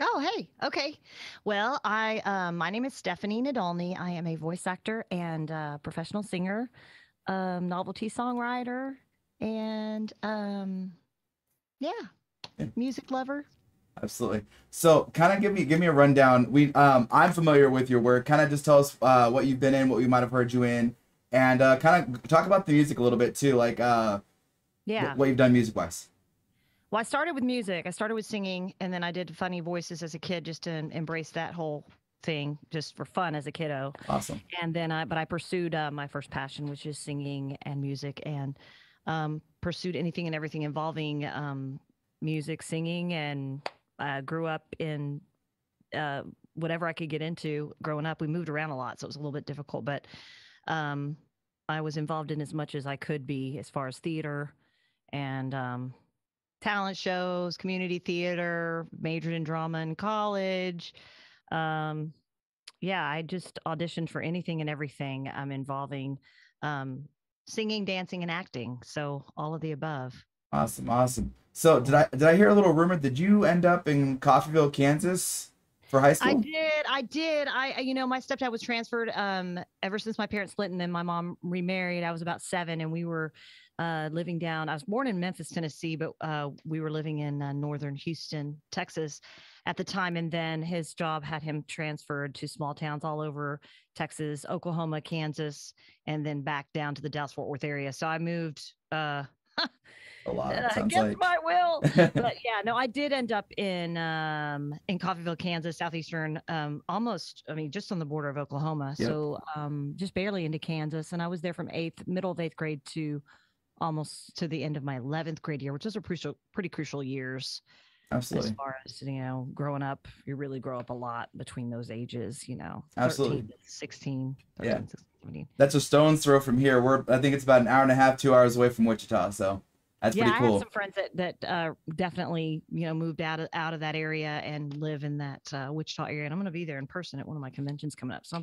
Oh, hey. Okay. Well, my name is Stephanie Nadolny. I am a voice actor and professional singer, novelty songwriter, and music lover. Absolutely. So kind of give me a rundown. I'm familiar with your work. Kind of just tell us what you've been in, what we might have heard you in, and kind of talk about the music a little bit too, like what you've done music-wise. Well, I started with music. I started with singing, and then I did funny voices as a kid just to embrace that whole thing just for fun as a kiddo. Awesome. And then I pursued my first passion, which is singing and music, and pursued anything and everything involving music, singing, and grew up in whatever I could get into. Growing up, we moved around a lot, so it was a little bit difficult, but I was involved in as much as I could be as far as theater and talent shows, community theater, majored in drama in college. I just auditioned for anything and everything involving singing, dancing, and acting. So all of the above. Awesome. So did I hear a little rumor? Did you end up in Coffeyville, Kansas for high school? I did. My stepdad was transferred ever since my parents split, and then my mom remarried. I was about 7, and we were living down. I was born in Memphis, Tennessee, but we were living in northern Houston, Texas at the time. And then his job had him transferred to small towns all over Texas, Oklahoma, Kansas, and then back down to the Dallas-Fort Worth area. So I moved a lot, against my will. But yeah, no, I did end up in Coffeyville, Kansas, southeastern, just on the border of Oklahoma. Yep. So just barely into Kansas. And I was there from middle of eighth grade to almost to the end of my 11th grade year, which is a pretty crucial years. Absolutely. As far as, growing up, you really grow up a lot between those ages, 13, 16, 17. That's a stone's throw from here. I think it's about an hour and a half, 2 hours away from Wichita. So that's pretty cool. I have some friends that definitely, moved out of that area and live in that Wichita area. And I'm going to be there in person at one of my conventions coming up. So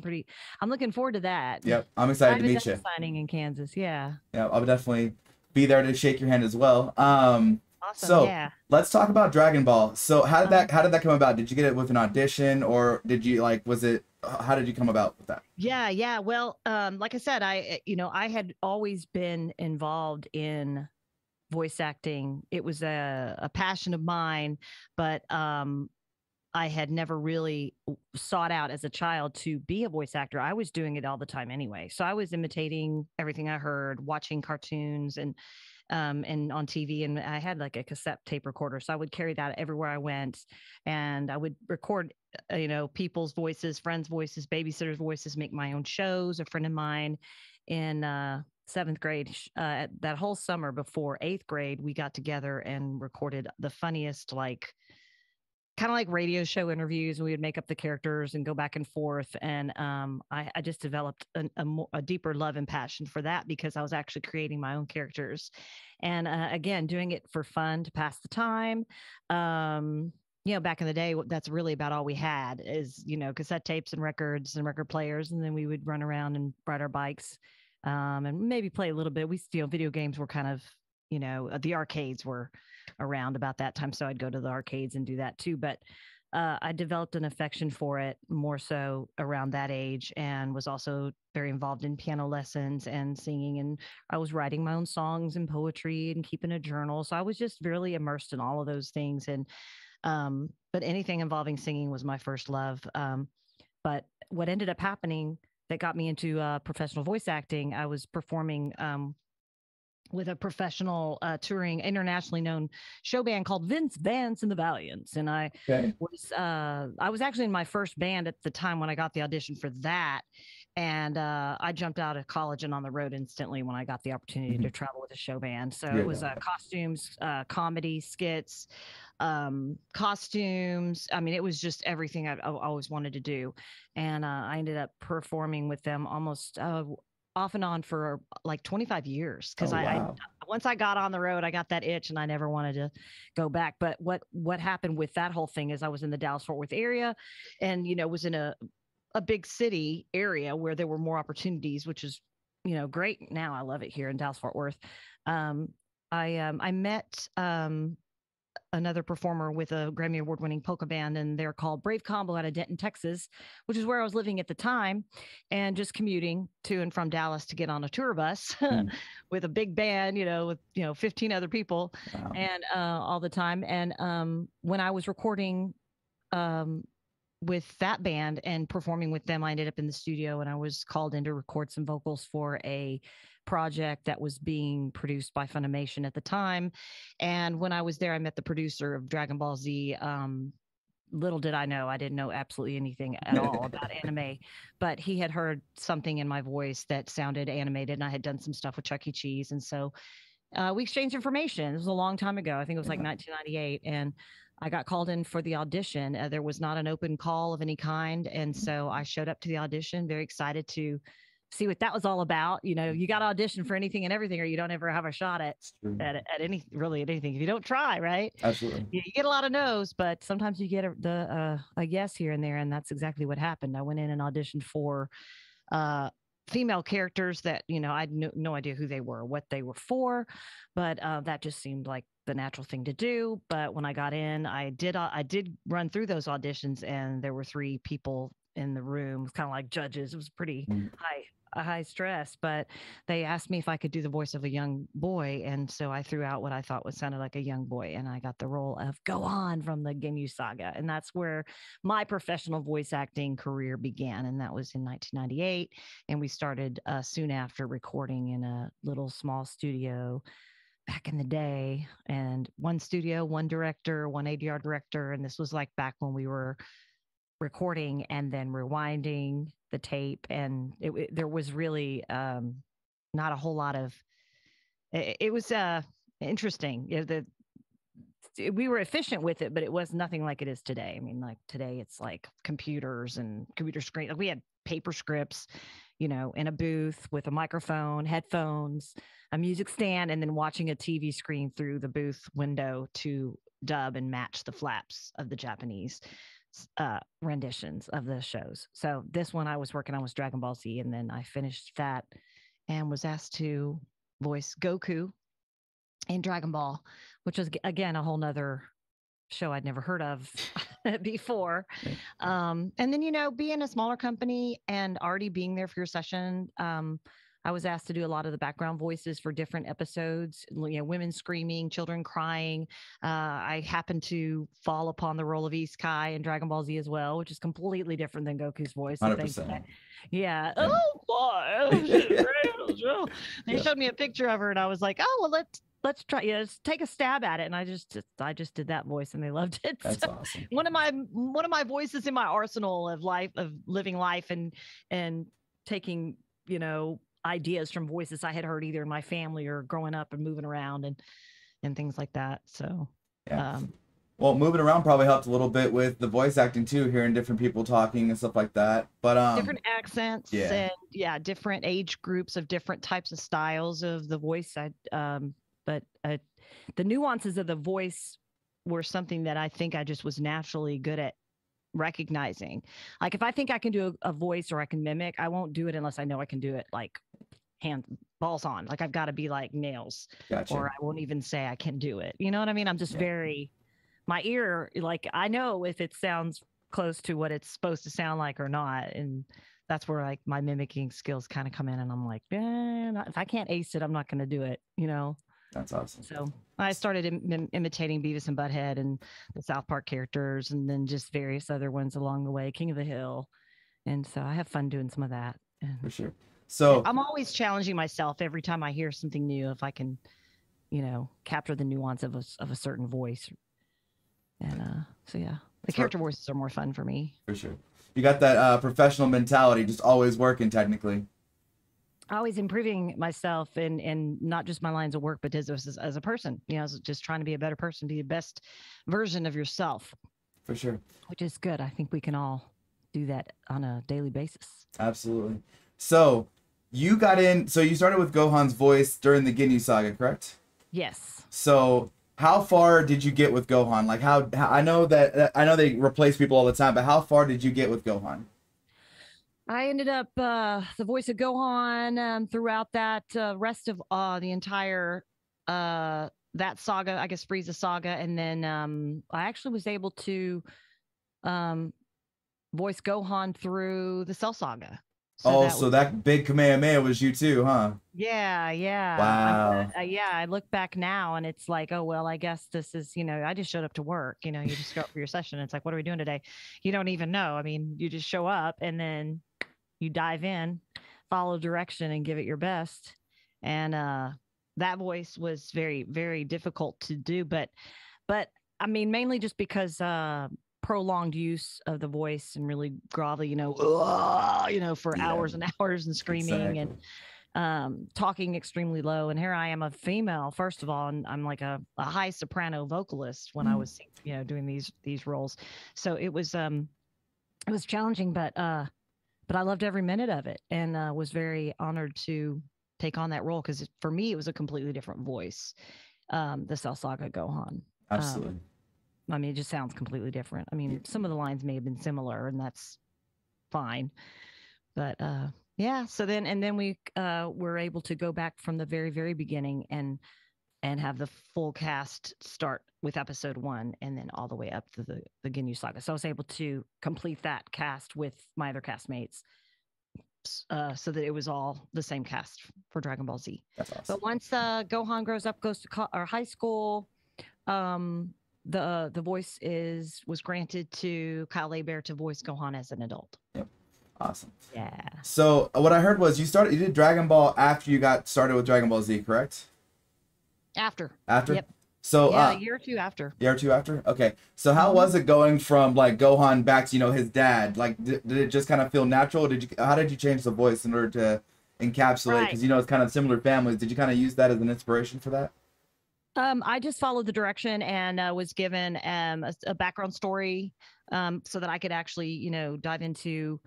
I'm looking forward to that. Yep. I'm excited to meet you. Signing in Kansas. Yeah. Yeah. I'll definitely be there to shake your hand as well. Awesome, so let's talk about Dragon Ball. So how did that come about? Did you get it with an audition, or did you how did you come about with that? Yeah. Well, like I said, I had always been involved in voice acting. It was a passion of mine, but I had never really sought out as a child to be a voice actor. I was doing it all the time anyway. So I was imitating everything I heard, watching cartoons and on TV, and I had like a cassette tape recorder, so I would carry that everywhere I went, and I would record people's voices, friends' voices, babysitters' voices, make my own shows. A friend of mine in 7th grade, that whole summer before 8th grade, we got together and recorded the funniest, kind of like radio show interviews. We would make up the characters and go back and forth. And I just developed a deeper love and passion for that, because I was actually creating my own characters. And again, doing it for fun to pass the time. Back in the day, that's really about all we had is, cassette tapes and records and record players. And then we would run around and ride our bikes and maybe play a little bit. We still, video games were kind of, the arcades were around about that time, so I'd go to the arcades and do that too. But I developed an affection for it more so around that age, and was also very involved in piano lessons and singing. And I was writing my own songs and poetry and keeping a journal. So I was just really immersed in all of those things. And but anything involving singing was my first love. But what ended up happening that got me into professional voice acting, I was performing with a professional touring, internationally known show band called Vince Vance and the Valiants. And I was actually in my first band at the time when I got the audition for that. And I jumped out of college and on the road instantly when I got the opportunity to travel with a show band. So it was costumes, comedy, skits, costumes. I mean, it was just everything I've always wanted to do. And I ended up performing with them almost off and on for like 25 years. Cause once I got on the road, I got that itch and I never wanted to go back. But what happened with that whole thing is I was in the Dallas-Fort Worth area, and, was in a big city area where there were more opportunities, which is, great. Now I love it here in Dallas-Fort Worth. I met another performer with a Grammy Award-winning polka band, and they're called Brave Combo out of Denton, Texas, which is where I was living at the time, and just commuting to and from Dallas to get on a tour bus with a big band, with 15 other people, wow. and all the time. And when I was recording with that band and performing with them, I ended up in the studio, and I was called in to record some vocals for a project that was being produced by Funimation at the time. And when I was there, I met the producer of Dragon Ball Z. Little did I know, I didn't know absolutely anything at all about anime, but he had heard something in my voice that sounded animated, and I had done some stuff with Chuck E. Cheese. And so we exchanged information. It was a long time ago. I think it was like 1998. And I got called in for the audition. There was not an open call of any kind. And so I showed up to the audition, very excited to see what that was all about. You got to audition for anything and everything, or you don't ever have a shot at anything if you don't try, right? Absolutely. You get a lot of no's, but sometimes you get a yes here and there. And that's exactly what happened. I went in and auditioned for female characters that, I had no idea who they were, what they were for, but that just seemed like the natural thing to do. But when I got in, I did run through those auditions, and there were 3 people in the room, kind of like judges. It was pretty high stress, but they asked me if I could do the voice of a young boy. And so I threw out what I thought sounded like a young boy, and I got the role of Gohan from the Ginyu saga. And that's where my professional voice acting career began. And that was in 1998. And we started soon after recording in a little small studio back in the day, and one studio, one director, one ADR director. And this was like back when we were recording and then rewinding the tape. And there was really not a whole lot of, it was interesting. We were efficient with it, but it was nothing like it is today. I mean, like today it's like computers and computer screen. Like we had paper scripts, in a booth with a microphone, headphones, a music stand, and then watching a TV screen through the booth window to dub and match the flaps of the Japanese renditions of the shows. So this one I was working on was Dragon Ball Z, and then I finished that and was asked to voice Goku in Dragon Ball, which was, again, a whole nother show I'd never heard of before. And then, being a smaller company and already being there for your session, I was asked to do a lot of the background voices for different episodes, women screaming, children crying. I happened to fall upon the role of East Kai in Dragon Ball Z as well, which is completely different than Goku's voice. 100%. Yeah. Oh, boy. They showed me a picture of her, and I was like, oh, well, let's try. Let's take a stab at it. And I just did that voice, and they loved it. That's awesome. One of my voices in my arsenal of living life and taking, ideas from voices I had heard either in my family or growing up and moving around and things like that. So, yeah. Well, moving around probably helped a little bit with the voice acting too, hearing different people talking and stuff like that. But different accents, and different age groups of different types of styles of the voice. But the nuances of the voice were something that I think I just was naturally good at recognizing. Like if I think I can do a voice or I can mimic, I won't do it unless I know I can do it like balls on. Like I've got to be like nails, gotcha. Or I won't even say I can do it. You know what I mean? I'm just very, my ear, like I know if it sounds close to what it's supposed to sound like or not. And that's where like my mimicking skills kind of come in, and I'm like, if I can't ace it, I'm not going to do it, That's awesome. So I started imitating Beavis and Butthead and the South Park characters, and then just various other ones along the way, King of the Hill. And so I have fun doing some of that. For sure. So I'm always challenging myself every time I hear something new, if I can, capture the nuance of a certain voice. And the character voices are more fun for me. For sure. You got that professional mentality, just always working technically. Always improving myself and not just my lines of work, but as a person, just trying to be a better person, be the best version of yourself. For sure. Which is good. I think we can all do that on a daily basis. Absolutely. So you got in, so you started with Gohan's voice during the Ginyu saga, correct? Yes. So how far did you get with Gohan? Like how I know they replace people all the time, but how far did you get with Gohan? I ended up the voice of Gohan throughout that rest of the entire that saga, I guess Frieza saga, and then I actually was able to voice Gohan through the Cell saga. So that big Kamehameha was you too, huh? Yeah, yeah. Wow. Yeah, I look back now and it's like, oh, well, I guess this is, you know, I just showed up to work. You know, you just go up for your session. It's like, what are we doing today? You don't even know. I mean, you just show up and then you dive in, follow direction and give it your best. And that voice was very, very difficult to do. But I mean, mainly just because prolonged use of the voice and really grovelly, you know, for hours and hours and screaming and talking extremely low. And here I am, a female, first of all, and I'm like a high soprano vocalist when I was, you know, doing these roles. So it was challenging, but I loved every minute of it, and was very honored to take on that role, because for me it was a completely different voice. The Cell Saga Gohan. Absolutely. I mean, it just sounds completely different. I mean, some of the lines may have been similar, and that's fine. But yeah, so then, and then we were able to go back from the very, very beginning and have the full cast start with episode 1 and then all the way up to the Ginyu saga. So I was able to complete that cast with my other castmates, so that it was all the same cast for Dragon Ball Z. That's awesome. But once Gohan grows up, goes to high school, the voice was granted to Kyle Hebert to voice Gohan as an adult. Yep. Awesome. Yeah. So what I heard was you did Dragon Ball after you got started with Dragon Ball Z, correct? After. After? Yep. So yeah, a year or two after. Year or two after? Okay. So how was it going from like Gohan back to, you know, his dad? Like did it just kind of feel natural? How did you change the voice in order to encapsulate, because you know it's kind of similar families. Did you kind of use that as an inspiration for that? I just followed the direction and was given a background story so that I could actually, you know, dive into,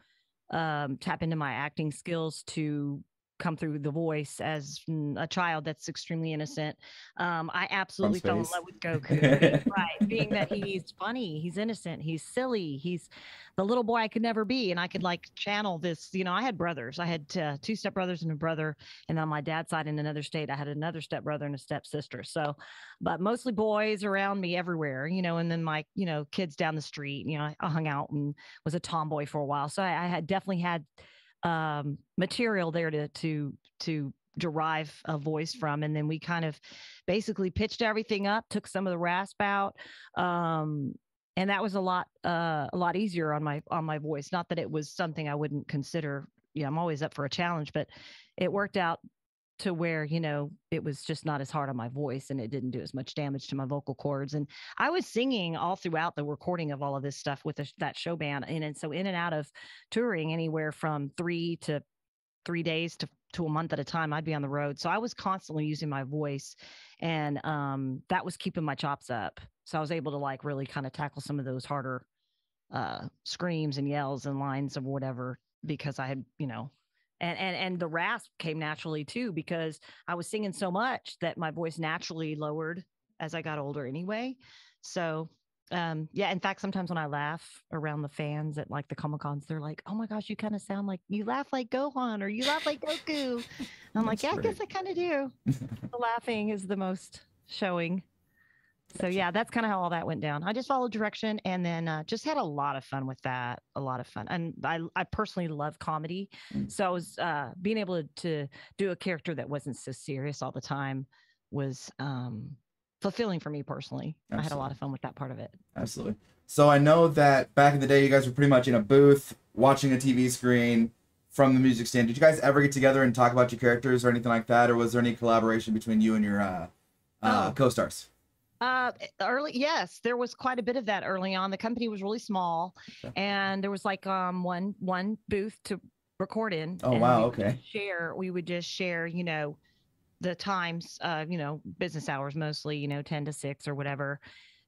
tap into my acting skills to come through the voice as a child that's extremely innocent. I absolutely fell in love with Goku, right? Being that he's funny, he's innocent, he's silly, he's the little boy I could never be. And I could like channel this, you know, I had brothers. I had 2 stepbrothers and a brother. And on my dad's side in another state, I had another stepbrother and a stepsister. So, but mostly boys around me everywhere, you know, and then my, you know, kids down the street, you know, I hung out and was a tomboy for a while. So I had definitely had material there to derive a voice from, and then we kind of basically pitched everything up, took some of the rasp out, and that was a lot easier on my voice. Not that it was something I wouldn't consider, you know, I'm always up for a challenge, but it worked out to where, you know, it was just not as hard on my voice, and it didn't do as much damage to my vocal cords. And I was singing all throughout the recording of all of this stuff with that show band. And so in and out of touring, anywhere from 3 days to a month at a time, I'd be on the road. So I was constantly using my voice, and that was keeping my chops up. So I was able to like really kind of tackle some of those harder screams and yells and lines of whatever, because I had, you know, and the rasp came naturally too, because I was singing so much that my voice naturally lowered as I got older anyway. So yeah, in fact, sometimes when I laugh around the fans at like the Comic-Cons, they're like, oh my gosh, you kind of sound like, you laugh like Gohan, or you laugh like Goku. And I'm like, yeah, I guess I kind of do. The laughing is the most showing. So yeah, that's kind of how all that went down. I just followed direction, and then just had a lot of fun with that. A lot of fun. And I personally love comedy. So I was being able to do a character that wasn't so serious all the time was fulfilling for me personally. Absolutely. I had a lot of fun with that part of it. Absolutely. So I know that back in the day, you guys were pretty much in a booth watching a TV screen from the music stand. Did you guys ever get together and talk about your characters or anything like that? Or was there any collaboration between you and your co-stars? Yes, there was quite a bit of that early on. The company was really small, and there was like one booth to record in. Oh, and wow. Okay. We would just share, you know, the times, you know, business hours mostly, you know, 10 to 6 or whatever,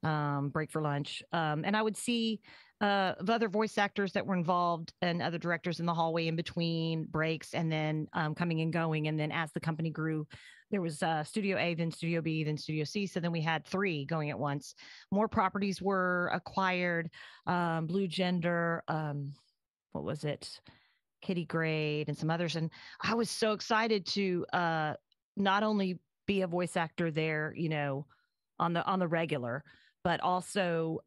break for lunch. And I would see other voice actors that were involved and other directors in the hallway in between breaks, and then coming and going. And then as the company grew, there was Studio A, then Studio B, then Studio C. So then we had 3 going at once. More properties were acquired. Blue Gender, what was it? Kitty Grade, and some others. And I was so excited to not only be a voice actor there, you know, on the regular, but also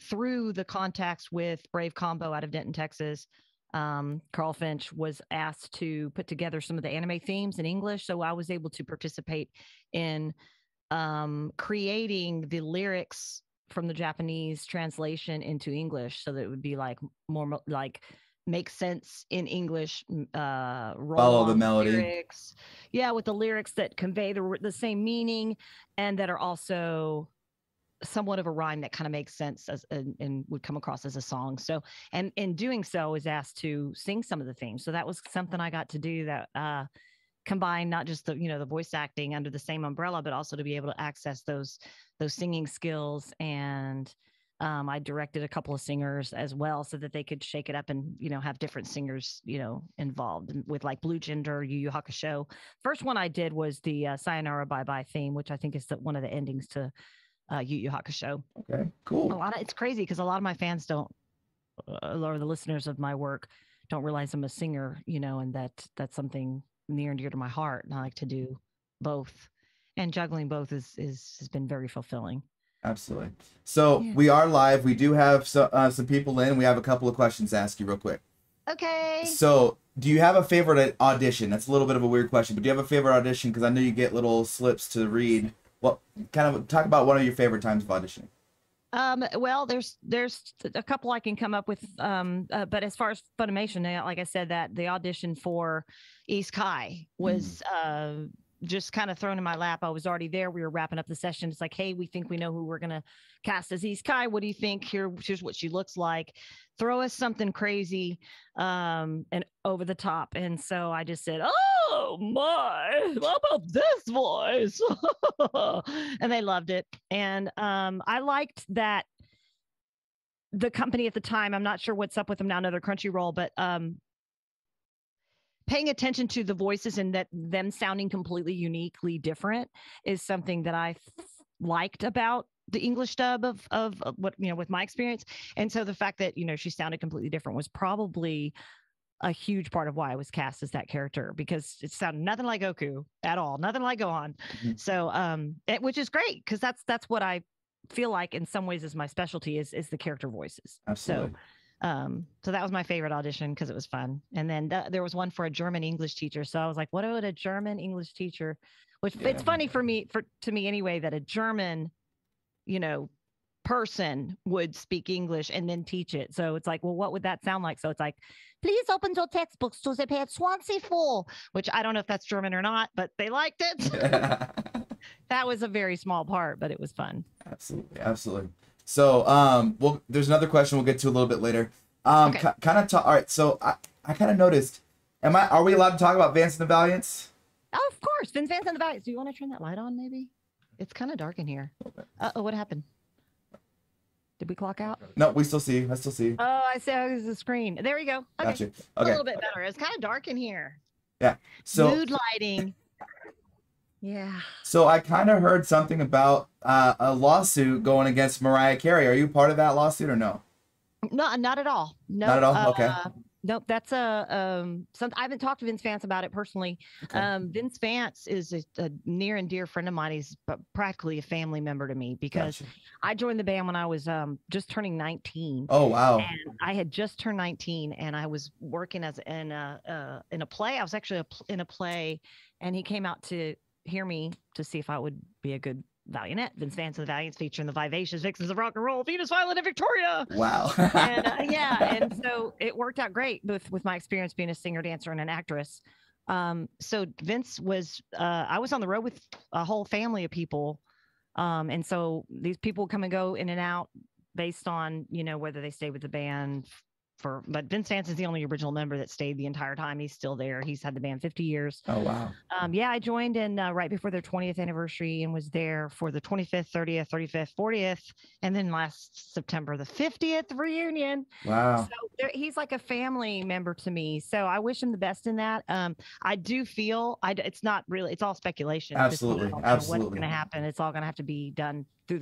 through the contacts with Brave Combo out of Denton, Texas, Carl Finch was asked to put together some of the anime themes in English. So I was able to participate in creating the lyrics from the Japanese translation into English, so that it would be like more like make sense in English. Follow the melody. Lyrics. Yeah, with the lyrics that convey the same meaning and that are also somewhat of a rhyme that kind of makes sense as and would come across as a song. So, and in doing so, I was asked to sing some of the themes. So that was something I got to do that combined not just the, you know, the voice acting under the same umbrella, but also to be able to access those singing skills. And I directed a couple of singers as well, so that they could shake it up and, you know, have different singers, you know, involved with like Blue Gender, Yu Yu Hakusho. First one I did was the Sayonara Bye Bye theme, which I think is one of the endings to Yu Yu Hakusho. Okay, cool. It's crazy because a lot of my fans don't, or the listeners of my work don't realize I'm a singer, you know, and that's something near and dear to my heart. And I like to do both, and juggling both has been very fulfilling. Absolutely. So yeah. We are live. We do have some people in. We have a couple of questions to ask you real quick. Okay. So do you have a favorite audition? That's a little bit of a weird question, but do you have a favorite audition? Because I know you get little slips to read. Well, kind of talk about one of your favorite times of auditioning. Well, there's a couple I can come up with. But as far as Funimation, like I said, that the audition for East Kai was just kind of thrown in my lap. I was already there. We were wrapping up the session. It's like, hey, we think we know who we're going to cast as East Kai. What do you think? Here's what she looks like. Throw us something crazy and over the top. And so I just said, oh my, how about this voice? And they loved it. And I liked that the company at the time, I'm not sure what's up with them now, another Crunchyroll, but paying attention to the voices and that them sounding completely uniquely different is something that I liked about the English dub of what, you know, with my experience. And so the fact that, you know, she sounded completely different was probably a huge part of why I was cast as that character, because it sounded nothing like Goku at all, nothing like Gohan. Mm-hmm. So, which is great, because that's what I feel like in some ways is my specialty is the character voices. Absolutely. So that was my favorite audition because it was fun. And then there was one for a German English teacher. So I was like, what would a German English teacher, which yeah. It's funny to me anyway, that a German, you know, person would speak English and then teach it. So it's like, well, what would that sound like? So it's like, please open your textbooks to the page 24, which I don't know if that's German or not, but they liked it. Yeah. That was a very small part, but it was fun. Absolutely. Absolutely. So, there's another question we'll get to a little bit later. Okay. All right. So I kind of noticed, are we allowed to talk about Vance and the Valiants? Oh, of course. Vince Vance and the Valiants. Do you want to turn that light on? Maybe it's kind of dark in here. Uh-oh, what happened? Did we clock out? No, we still see you. I still see you. Oh, I see the screen. There we go. Okay. Gotcha. Okay. A little bit better. It's kind of dark in here. Yeah. So mood lighting. Yeah. So I kind of heard something about a lawsuit going against Mariah Carey. Are you part of that lawsuit or no? No, not at all. No, not at all. Okay. Nope. That's I haven't talked to Vince Vance about it personally. Okay. Vince Vance is a near and dear friend of mine. He's practically a family member to me because gotcha. I joined the band when I was just turning 19. Oh, wow. And I had just turned 19 and I was working in a play. I was actually in a play, and he came out to hear me to see if I would be a good Valiant. Vince Vance and the Valiants, featuring the Vivacious Vixens of Rock and Roll, Venus, Violet, and Victoria. Wow. And yeah, and so it worked out great with my experience being a singer, dancer, and an actress. So Vince was, I was on the road with a whole family of people, and so these people come and go in and out based on, you know, whether they stay with the band. But Vince Vance is the only original member that stayed the entire time. He's still there. He's had the band 50 years. Oh, wow. Yeah, I joined in right before their 20th anniversary and was there for the 25th, 30th, 35th, 40th, and then last September, the 50th reunion. Wow. So he's like a family member to me. So I wish him the best in that. I do feel, it's not really, it's all speculation. Absolutely. Absolutely. What's going to happen? It's all going to have to be done through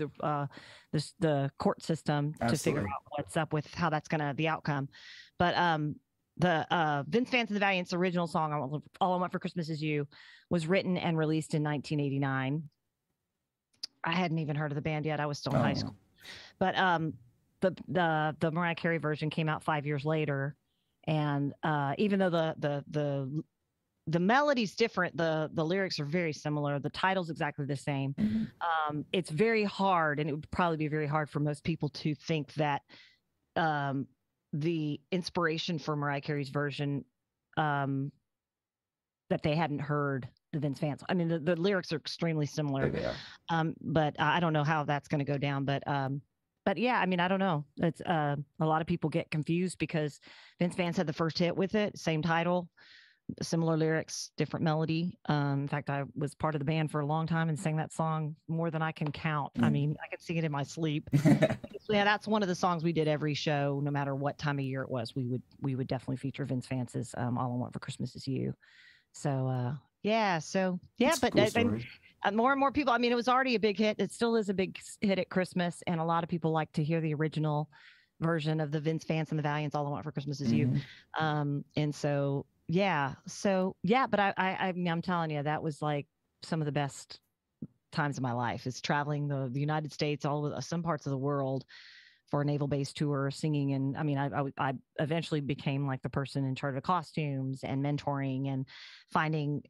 the court system. Absolutely. To figure out what's up with how that's the outcome. But the Vince Vance and the Valiants' original song, All I Want for Christmas Is You, was written and released in 1989. I hadn't even heard of the band yet. I was still in high school. But the Mariah Carey version came out 5 years later. And even though the melody's different, the lyrics are very similar. The title's exactly the same. Mm-hmm. It's very hard, and it would probably be very hard for most people to think that the inspiration for Mariah Carey's version, that they hadn't heard the Vince Vance. I mean, the lyrics are extremely similar. They are. But I don't know how that's going to go down. But yeah, I mean, I don't know. It's a lot of people get confused because Vince Vance had the first hit with it, same title, similar lyrics, different melody. In fact, I was part of the band for a long time and sang that song more than I can count. I mean, I could sing it in my sleep. So yeah, that's one of the songs we did every show, no matter what time of year it was. We would definitely feature Vince Vance's All I Want for Christmas Is You. So yeah, so yeah, that's more and more people. I mean, it was already a big hit. It still is a big hit at Christmas, and a lot of people like to hear the original version of the Vince Vance and the Valiants All I Want for Christmas Is You. And so yeah, but I'm telling you, that was like some of the best times of my life, is traveling the United States, some parts of the world for a naval base tour, singing. And I mean, I eventually became like the person in charge of costumes and mentoring and finding,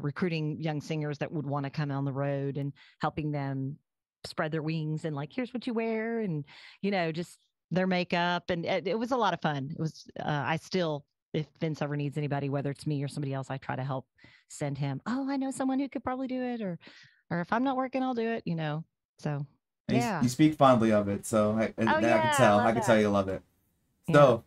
recruiting young singers that would want to come on the road and helping them spread their wings and like, here's what you wear, and, you know, just their makeup. And it was a lot of fun. It was, I still, if Vince ever needs anybody, whether it's me or somebody else, I try to help send him, oh, I know someone who could probably do it, or if I'm not working, I'll do it, you know? So yeah. You speak fondly of it. So I can tell you love it. So,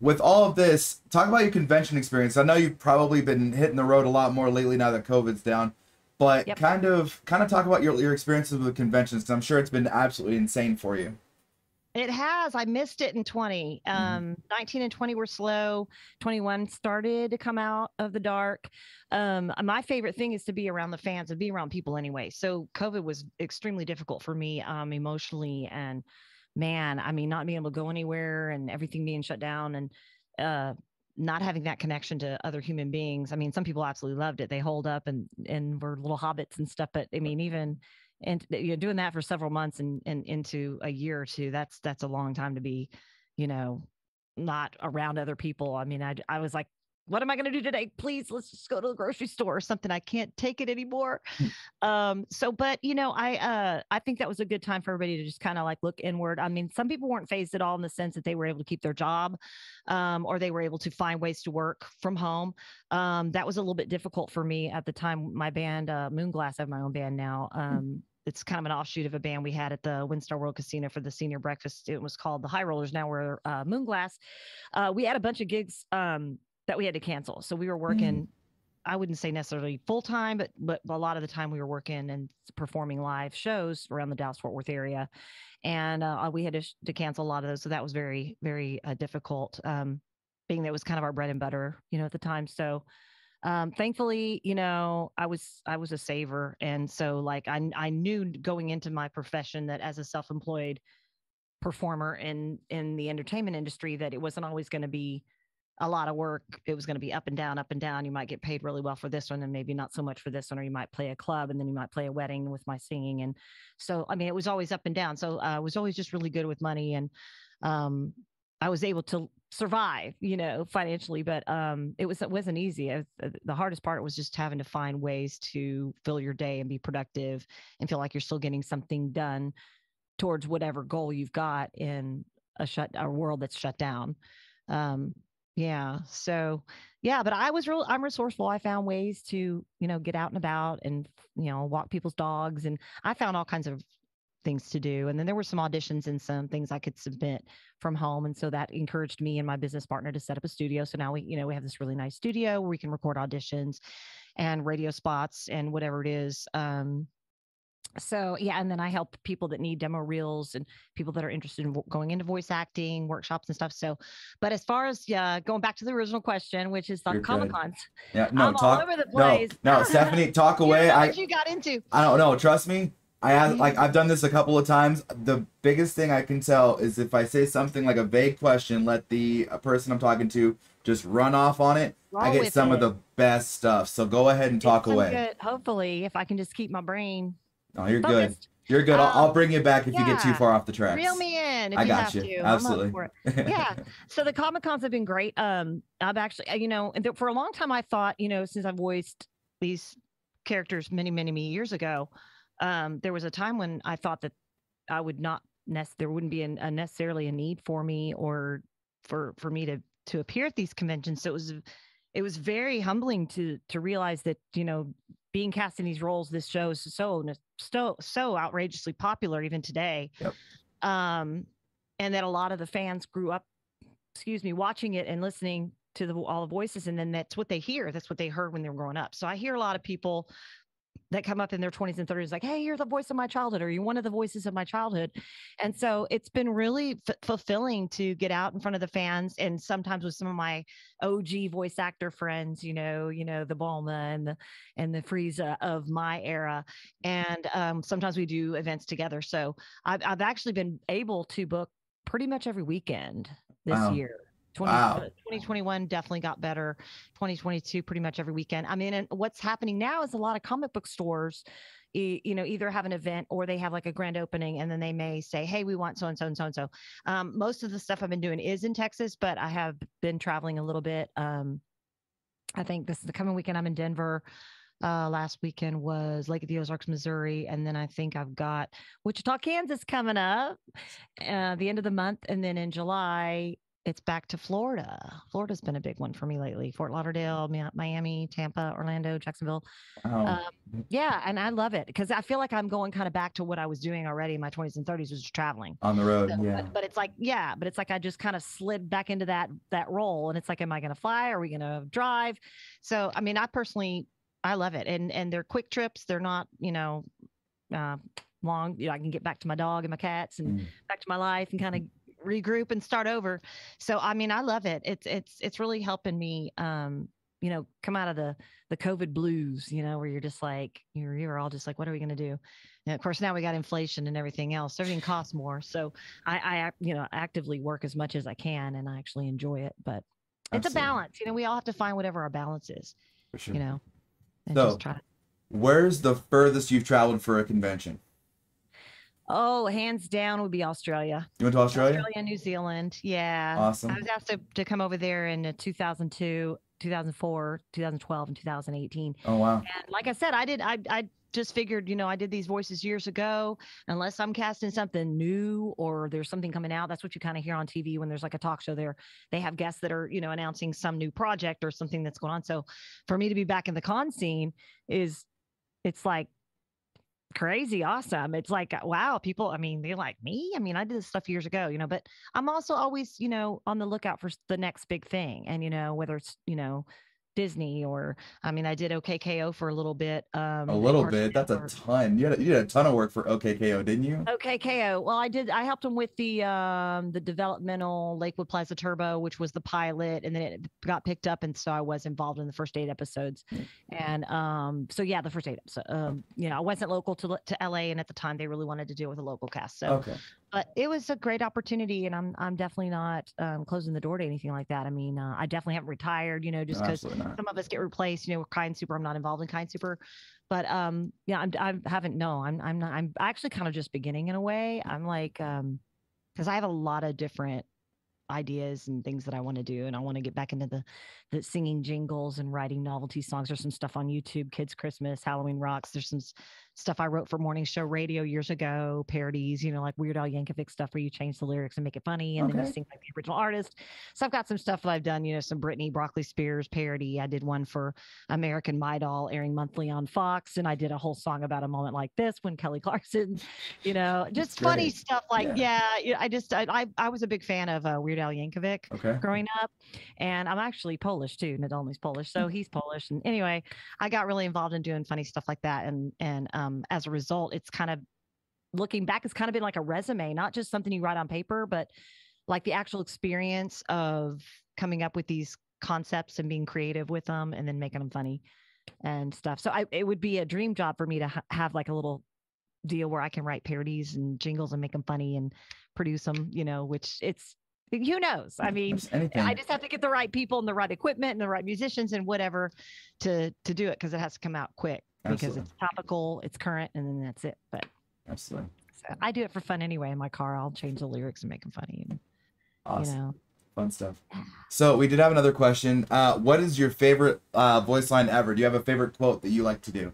with all of this, talk about your convention experience. I know you've probably been hitting the road a lot more lately now that COVID's down, but kind of talk about your experiences with conventions, 'cause I'm sure it's been absolutely insane for you. It has. I missed it in 20. 19 and 20 were slow. 21 started to come out of the dark. My favorite thing is to be around the fans and be around people anyway. So COVID was extremely difficult for me emotionally. And man, I mean, not being able to go anywhere and everything being shut down and not having that connection to other human beings. I mean, some people absolutely loved it. They holed up and were little hobbits and stuff. But I mean, even... and you're doing that for several months and into a year or two, that's a long time to be, you know, not around other people. I mean, I was like, what am I going to do today? Please, let's just go to the grocery store or something. I can't take it anymore. But you know, I think that was a good time for everybody to just kind of like look inward. I mean, some people weren't phased at all in the sense that they were able to keep their job, or they were able to find ways to work from home. That was a little bit difficult for me at the time. My band, Moonglass, I have my own band now. It's kind of an offshoot of a band we had at the Windstar World Casino for the senior breakfast. It was called the High Rollers. Now we're Moonglass. We had a bunch of gigs that we had to cancel. So we were working, I wouldn't say necessarily full time, but a lot of the time we were working and performing live shows around the Dallas-Fort Worth area. And we had to cancel a lot of those. So that was very, very difficult, being that it was kind of our bread and butter, you know, at the time. So thankfully, you know, I was a saver. And so like, I knew going into my profession that as a self-employed performer in the entertainment industry, that it wasn't always going to be a lot of work. It was going to be up and down, up and down. You might get paid really well for this one and maybe not so much for this one, or you might play a club and then you might play a wedding with my singing. And so, I mean, it was always up and down. So I was always just really good with money, and I was able to survive, you know, financially, but it wasn't easy. The hardest part was just having to find ways to fill your day and be productive and feel like you're still getting something done towards whatever goal you've got in a world that's shut down. But I'm resourceful. I found ways to, you know, get out and about and, you know, walk people's dogs. And I found all kinds of things to do. And then there were some auditions and some things I could submit from home. And so that encouraged me and my business partner to set up a studio. So now we have this really nice studio where we can record auditions and radio spots and whatever it is. And then I help people that need demo reels and people that are interested in going into voice acting workshops and stuff. So, but as far as going back to the original question, which is the Comic-Cons, I'm all over the place. No, Stephanie, talk away. You got into. I don't know. Trust me. I've done this a couple of times. The biggest thing I can tell is if I say something like a vague question, let the person I'm talking to just run off on it. I get some of the best stuff. So go ahead and talk away. Good. Hopefully, if I can just keep my brain. Oh, you're focused. Good. You're good. I'll bring you back if you get too far off the tracks. Reel me in. If I got you. Absolutely. Yeah. So the Comic Cons have been great. I've actually, you know, for a long time I thought, you know, since I voiced these characters many years ago, there was a time when I thought that I would not there wouldn't be necessarily a need for me or for me to appear at these conventions. So it was very humbling to realize that, you know, being cast in these roles, this show is so outrageously popular even today. Yep. And that a lot of the fans grew up, watching it and listening to all the voices. And then that's what they hear. That's what they heard when they were growing up. So I hear a lot of people that come up in their 20s and 30s, like, hey, you're the voice of my childhood, or you're one of the voices of my childhood. And so it's been really fulfilling to get out in front of the fans. And sometimes with some of my OG voice actor friends, you know, the Bulma and the Frieza of my era. And sometimes we do events together. So I've actually been able to book pretty much every weekend this year. 2021 definitely got better. 2022, pretty much every weekend. I mean, and what's happening now is a lot of comic book stores, you know, either have an event or they have like a grand opening, and then they may say, hey, we want so-and-so and so-and-so. Most of the stuff I've been doing is in Texas, but I have been traveling a little bit. I think this is the coming weekend. I'm in Denver. Last weekend was Lake of the Ozarks, Missouri. And then I think I've got Wichita, Kansas coming up the end of the month. And then in July, it's back to Florida. Florida's been a big one for me lately. Fort Lauderdale, Miami, Tampa, Orlando, Jacksonville. Yeah, and I love it because I feel like I'm going kind of back to what I was doing already in my 20s and 30s, was just traveling. On the road, so, yeah. But it's like I just kind of slid back into that role. And it's like, am I going to fly? Are we going to drive? So, I mean, I personally, I love it. And they're quick trips. They're not, you know, long. You know, I can get back to my dog and my cats and back to my life and kind of regroup and start over. So I mean, I love it. It's really helping me you know, come out of the COVID blues, you know, where you're just like you're all just like, what are we going to do? And of course now we got inflation and everything else. Everything costs more. So I you know, actively work as much as I can, and I actually enjoy it, but it's a balance. You know, we all have to find whatever our balance is. For sure. You know. And so, just try. Where's the furthest you've traveled for a convention? Oh, hands down would be Australia. You went to Australia? Australia, New Zealand. Yeah. Awesome. I was asked to come over there in 2002, 2004, 2012, and 2018. Oh, wow. And like I said, I just figured, you know, I did these voices years ago. Unless I'm casting something new or there's something coming out, that's what you kind of hear on TV when there's like a talk show there. They have guests that are, you know, announcing some new project or something that's going on. So for me to be back in the con scene it's like, crazy awesome. It's like, wow, people, I mean, they like me. I mean, I did this stuff years ago, you know, but I'm also always, you know, on the lookout for the next big thing. And, you know, whether it's, you know, Disney or, I mean, I did OK KO for a little bit. That's a ton. You had a ton of work for OK KO, didn't you? OK KO. Well, I helped him with the developmental Lakewood Plaza Turbo, which was the pilot, and then it got picked up, and so I was involved in the first 8 episodes. And so yeah, the first 8 episodes. You know, I wasn't local to LA, and at the time they really wanted to deal with a local cast. So okay. But it was a great opportunity, and I'm definitely not closing the door to anything like that. I mean, I definitely haven't retired, you know, just because some of us get replaced. You know, with Kai and Super, I'm not involved in Kai and Super, but yeah, I'm actually kind of just beginning in a way. I'm like, because I have a lot of different ideas and things that I want to do, and I want to get back into the singing jingles and writing novelty songs. There's some stuff on YouTube, Kids Christmas, Halloween Rocks. There's some stuff I wrote for morning show radio years ago, parodies, you know, like Weird Al Yankovic stuff where you change the lyrics and make it funny, and then you sing like the original artist. So I've got some stuff that I've done, you know, some Britney Broccoli Spears parody. I did one for American My Doll, airing monthly on Fox, and I did a whole song about a moment like this when Kelly Clarkson, you know, just funny stuff like I was a big fan of Weird Al Yankovic growing up, and I'm actually Polish too. Nadolny's Polish, so he's Polish, and anyway, I got really involved in doing funny stuff like that, and as a result, it's kind of, looking back, it's kind of been like a resume, not just something you write on paper, but like the actual experience of coming up with these concepts and being creative with them and then making them funny and stuff. So it would be a dream job for me to have like a little deal where I can write parodies and jingles and make them funny and produce them, you know, which it's, who knows? I mean, I just have to get the right people and the right equipment and the right musicians and whatever to do it, because it has to come out quick. Absolutely. Because it's topical, it's current, and then that's it. But absolutely, so I do it for fun anyway. In my car, I'll change the lyrics and make them funny. And, awesome. You know. Fun stuff. So we did have another question. What is your favorite voice line ever? Do you have a favorite quote that you like to do?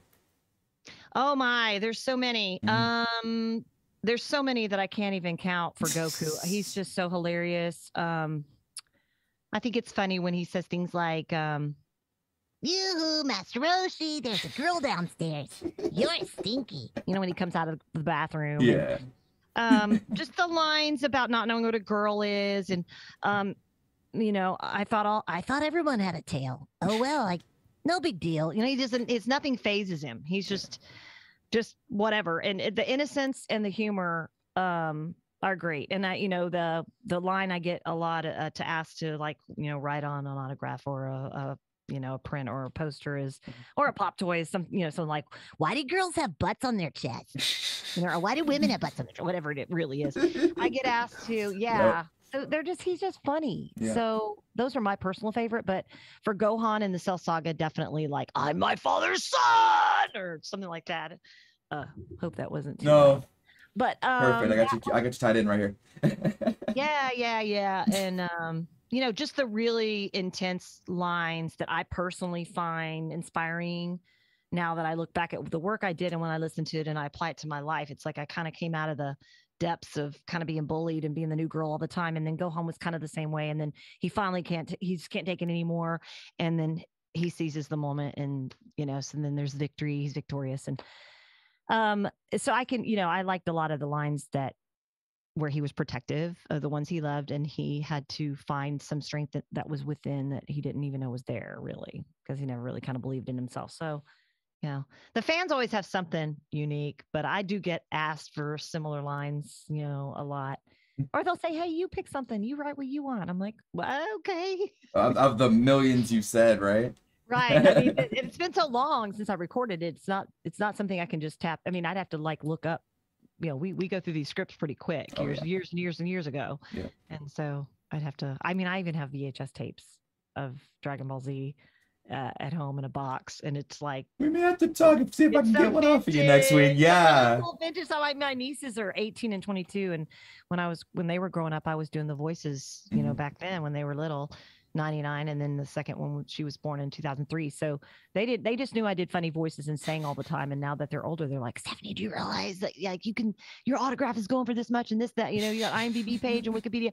Oh my, there's so many. Mm-hmm. There's so many that I can't even count for Goku. He's just so hilarious. I think it's funny when he says things like, "Yoo-hoo, Master Roshi, there's a girl downstairs. You're stinky." You know, when he comes out of the bathroom. Yeah. And, just the lines about not knowing what a girl is, and you know, I thought everyone had a tail. Oh well, like no big deal. You know, he doesn't. It's nothing phases him. He's just whatever. And the innocence and the humor are great. And I, you know, the line I get a lot to ask to, like, you know, write on an autograph or a you know, a print or a poster is, or a pop toy is some, you know, something like, why do girls have butts on their chest? You know, or why do women have butts on their chest? Whatever it really is. I get asked to, yeah. Yep. So he's just funny. Yeah. So those are my personal favorite, but for Gohan in the Cell saga, definitely like, I'm my father's son, or something like that. Hope that wasn't too no. Bad. But perfect. I got you tied in right here. Yeah. And, you know, just the really intense lines that I personally find inspiring now that I look back at the work I did and when I listened to it and I apply it to my life. It's like I kind of came out of the depths of kind of being bullied and being the new girl all the time. And then Gohan was kind of the same way. And then he finally he just can't take it anymore. And then he seizes the moment and, you know, so then there's victory. He's victorious. And so I can, you know, I liked a lot of the lines that where he was protective of the ones he loved, and he had to find some strength that was within that he didn't even know was there, really, because he never really kind of believed in himself. So, you know, the fans always have something unique, but I do get asked for similar lines, you know, a lot. Or they'll say, hey, you pick something, you write what you want. I'm like, well, okay. Of the millions you said, right? Right. I mean, it's been so long since I recorded it. It's not something I can just tap. I mean, I'd have to like look up. You know, we go through these scripts pretty quick, years and years ago. Yeah. And so I'd have to, I mean, I even have VHS tapes of Dragon Ball Z at home in a box. And it's like, we may have to talk and see if I can get one off of you next week. Yeah. Vintage. So my nieces are 18 and 22. And when they were growing up, I was doing the voices, you know, back then when they were little, 99. And then the second one, she was born in 2003. So they just knew I did funny voices and sang all the time. And now that they're older, they're like, Stephanie, do you realize that like your autograph is going for this much and this, that, you know, you got IMDb page and Wikipedia,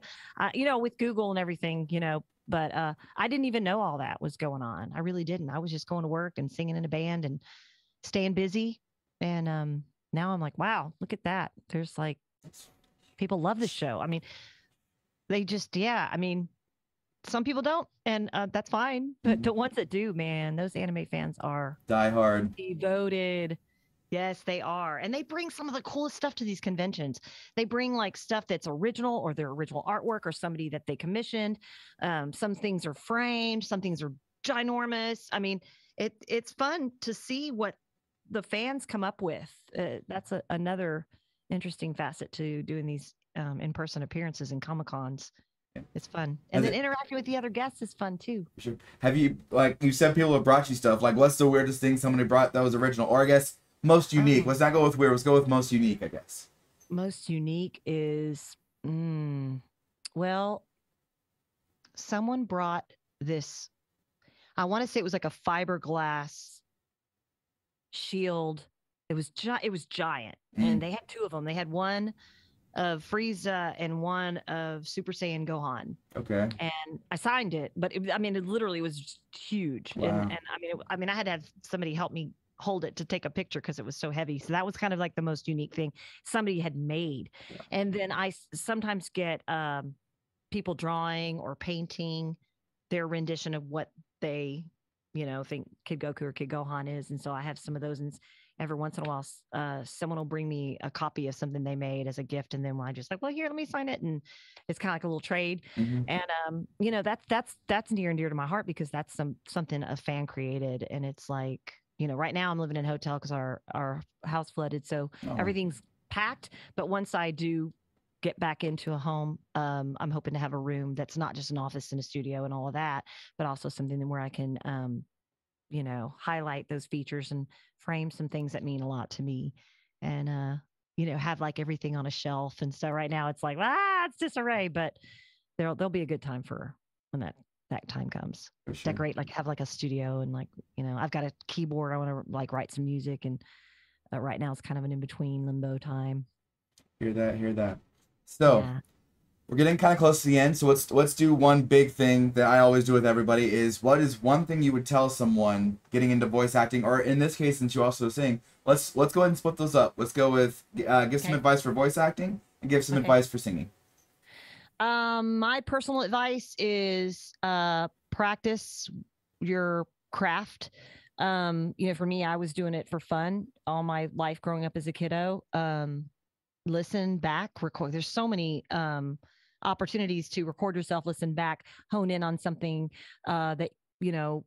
you know, with Google and everything, you know, but I didn't even know all that was going on. I really didn't. I was just going to work and singing in a band and staying busy. And now I'm like, wow, look at that. There's like, people love this show. I mean, they just, yeah, I mean, some people don't, and that's fine. But the ones that do, man, those anime fans are diehard, devoted. Yes, they are. And they bring some of the coolest stuff to these conventions. They bring like stuff that's original or their original artwork or somebody that they commissioned. Some things are framed. Some things are ginormous. I mean, it's fun to see what the fans come up with. That's another interesting facet to doing these in-person appearances and Comic-Cons. It's fun. And then interacting with the other guests is fun too. Sure. Have you, like you said, people have brought you stuff. Like, what's the weirdest thing somebody brought that was original? Or I guess most unique. Let's not go with weird. Let's go with most unique, I guess. Most unique is, well, someone brought this. I want to say it was like a fiberglass shield. It was giant. And they had two of them. They had one of Frieza and one of Super Saiyan Gohan. Okay. And I signed it, but it literally was just huge. Wow. And I mean, I had to have somebody help me hold it to take a picture because it was so heavy. So that was kind of like the most unique thing somebody had made. Yeah. And then I sometimes get people drawing or painting their rendition of what they, you know, think Kid Goku or Kid Gohan is. And so I have some of those. And every once in a while, someone will bring me a copy of something they made as a gift. And then when I just like, well, here, let me sign it. And it's kind of like a little trade. And, you know, that's near and dear to my heart because that's something a fan created. And it's like, you know, right now I'm living in a hotel because our house flooded. So everything's packed. But once I do get back into a home, I'm hoping to have a room that's not just an office and a studio and all of that, but also something where I can, you know, highlight those features and frame some things that mean a lot to me. And, you know, have like everything on a shelf. And so right now it's like, it's disarray, but there'll be a good time for when that time comes. For sure. Decorate, like have like a studio and like, you know, I've got a keyboard. I want to like write some music. And right now it's kind of an in-between limbo time. Hear that. So we're getting kind of close to the end. So let's do one big thing that I always do with everybody is, what is one thing you would tell someone getting into voice acting, or in this case, since you also saying, let's go ahead and split those up. Let's go with, give some advice for voice acting and give some advice for singing. My personal advice is practice your craft. You know, for me, I was doing it for fun all my life growing up as a kiddo. Listen back, record. There's so many opportunities to record yourself, listen back, hone in on something that, you know,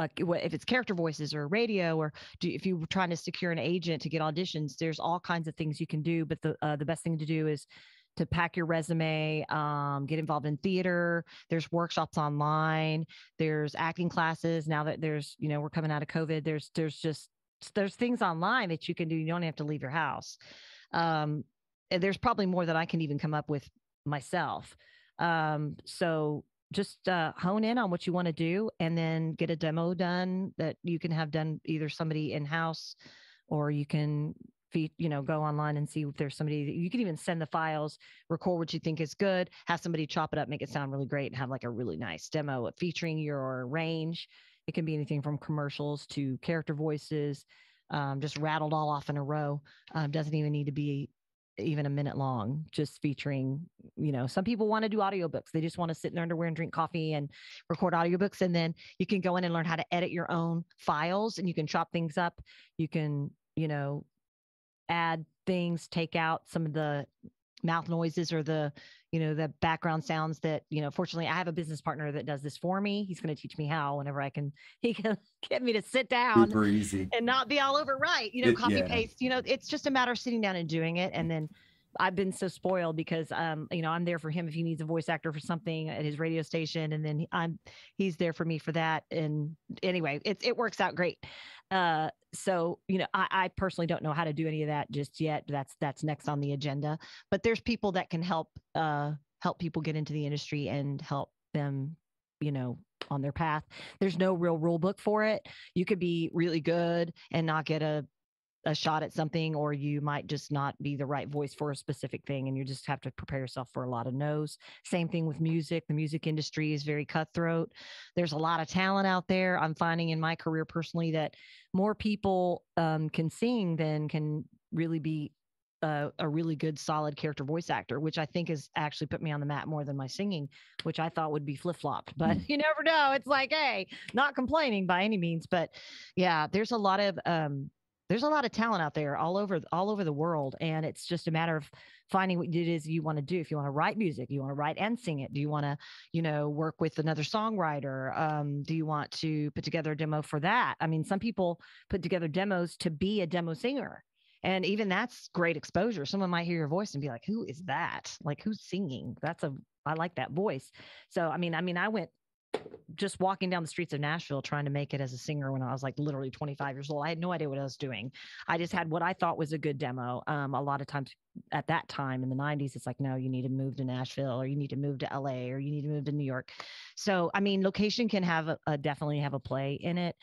like if it's character voices or radio, or if you were trying to secure an agent to get auditions, there's all kinds of things you can do. But the best thing to do is to pack your resume, get involved in theater. There's workshops online. There's acting classes. Now that there's, you know, we're coming out of COVID, there's things online that you can do. You don't have to leave your house. There's probably more that I can even come up with myself. So just hone in on what you want to do, and then get a demo done that you can have done either somebody in-house, or you can, you know, go online and see if there's somebody that you can even send the files, record what you think is good, have somebody chop it up, make it sound really great, and have like a really nice demo featuring your range. It can be anything from commercials to character voices, just rattled all off in a row. Doesn't even need to be even a minute long, just featuring, you know, some people want to do audiobooks. They just want to sit in their underwear and drink coffee and record audiobooks. And then you can go in and learn how to edit your own files, and you can chop things up. You can, you know, add things, take out some of the mouth noises or the, you know, the background sounds that, you know, fortunately I have a business partner that does this for me. He's going to teach me how, whenever he can get me to sit down and not be all over, you know, copy paste, you know, it's just a matter of sitting down and doing it. And then I've been so spoiled because, you know, I'm there for him if he needs a voice actor for something at his radio station. And then he's there for me for that. And anyway, it works out great. So, you know, I personally don't know how to do any of that just yet. That's next on the agenda, but there's people that can help, help people get into the industry and help them, you know, on their path. There's no real rule book for it. You could be really good and not get a shot at something, or you might just not be the right voice for a specific thing, and you just have to prepare yourself for a lot of no's. Same thing with music. The music industry is very cutthroat. There's a lot of talent out there. I'm finding in my career personally that more people can sing than can really be a really good, solid character voice actor, which I think has actually put me on the map more than my singing, which I thought would be flip-flopped, but you never know. It's like, hey, not complaining by any means, but yeah, there's a lot of talent out there all over the world. And it's just a matter of finding what it is you want to do. If you want to write music, you want to write and sing it. Do you want to, you know, work with another songwriter? Do you want to put together a demo for that? I mean, some people put together demos to be a demo singer, and even that's great exposure. Someone might hear your voice and be like, who is that? Like, who's singing? I like that voice. So, I mean, I went just walking down the streets of Nashville trying to make it as a singer when I was like literally 25 years old. I had no idea what I was doing. I just had what I thought was a good demo. A lot of times at that time in the 90s, it's like, no, you need to move to Nashville, or you need to move to LA, or you need to move to New York. So, I mean, location can have definitely have a play in it.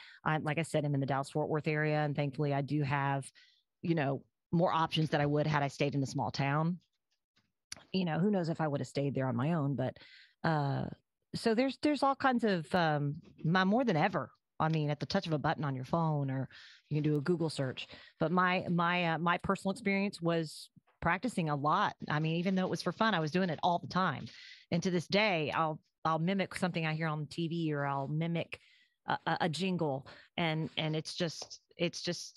Like I said, I'm in the Dallas-Fort Worth area, and thankfully I do have, you know, more options than I would had I stayed in a small town. You know, who knows if I would have stayed there on my own, but, so there's all kinds of more than ever. I mean, at the touch of a button on your phone, or you can do a Google search. But my personal experience was practicing a lot. I mean, even though it was for fun, I was doing it all the time. And to this day, I'll mimic something I hear on TV, or I'll mimic a jingle, and it's just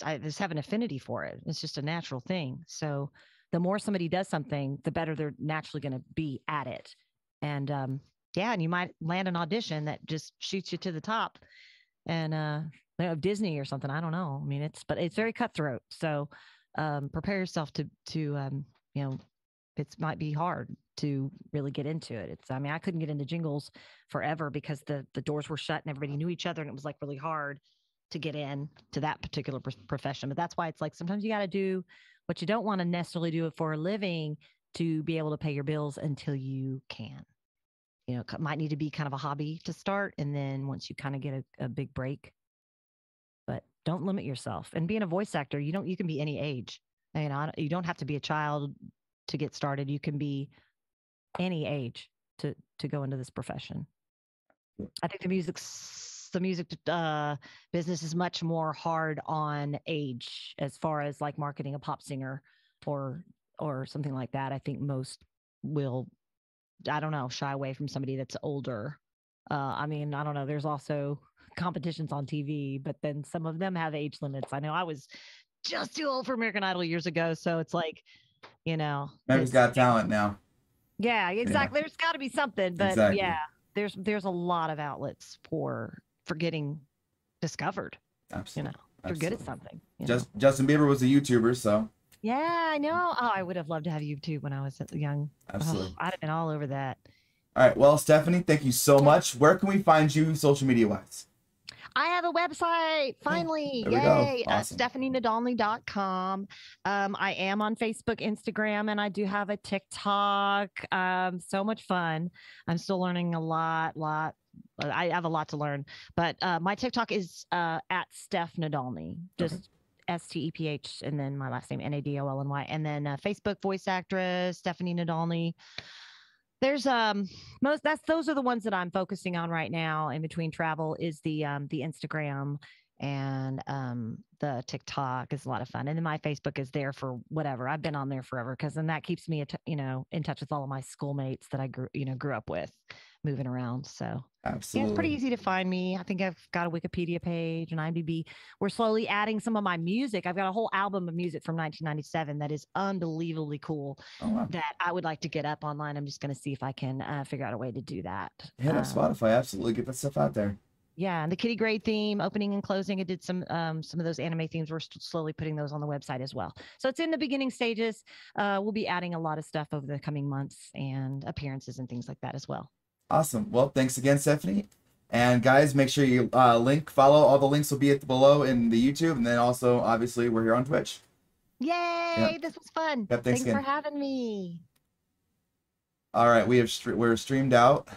I just have an affinity for it. It's just a natural thing. So the more somebody does something, the better they're naturally going to be at it. And yeah, and you might land an audition that just shoots you to the top. And of Disney or something. I don't know. I mean, it's very cutthroat. So prepare yourself to you know, it might be hard to really get into it. It's, I mean, I couldn't get into jingles forever because the doors were shut and everybody knew each other, and it was like really hard to get in to that particular profession. But that's why it's like, sometimes you got to do what you don't want to necessarily do it for a living to be able to pay your bills until you can. You know, it might need to be kind of a hobby to start, and then once you kind of get a big break. But don't limit yourself. And being a voice actor, you can be any age. I mean, you don't have to be a child to get started. You can be any age to go into this profession. I think the music business is much more hard on age, as far as like marketing a pop singer or something like that. I think most will, I don't know, shy away from somebody that's older. I mean, I don't know. There's also competitions on TV, but then some of them have age limits. I know I was just too old for American Idol years ago. So it's like, you know, maybe Got Talent now. Yeah, exactly. Yeah. There's got to be something, but exactly. Yeah, there's a lot of outlets for getting discovered. Absolutely. You know, you're good at something. Justin Bieber was a YouTuber, so. Yeah, I know. Oh, I would have loved to have YouTube when I was young. Absolutely. Oh, I'd have been all over that. All right. Well, Stephanie, thank you so much. Where can we find you social media-wise? I have a website, finally. Yay. Awesome. StephanieNadolny.com. I am on Facebook, Instagram, and I do have a TikTok. So much fun. I'm still learning a lot. I have a lot to learn. But my TikTok is at Steph Nadolny. Just S-T-E-P-H, and then my last name, N-A-D-O-L-N-Y. And then Facebook voice actress, Stephanie Nadolny. There's those are the ones that I'm focusing on right now. In between travel is the Instagram, and the TikTok is a lot of fun, and then my Facebook is there for whatever. I've been on there forever because then that keeps me in touch with all of my schoolmates that I grew up with, moving around. So absolutely, yeah, it's pretty easy to find me. I think I've got a Wikipedia page and IMDb. We're slowly adding some of my music. I've got a whole album of music from 1997 that is unbelievably cool. Oh, wow. That I would like to get up online. I'm just going to see if I can figure out a way to do that. Hit up Spotify, absolutely, get that stuff out there. Yeah, and the Kitty Grade theme, opening and closing. I did some of those anime themes. We're slowly putting those on the website as well. So it's in the beginning stages. We'll be adding a lot of stuff over the coming months, and appearances and things like that as well. Awesome. Well, thanks again, Stephanie. And guys, make sure you follow. All the links will be below in the YouTube. And then also, obviously, we're here on Twitch. Yay! Yep. This was fun. Yep, thanks again for having me. All right, we're streamed out.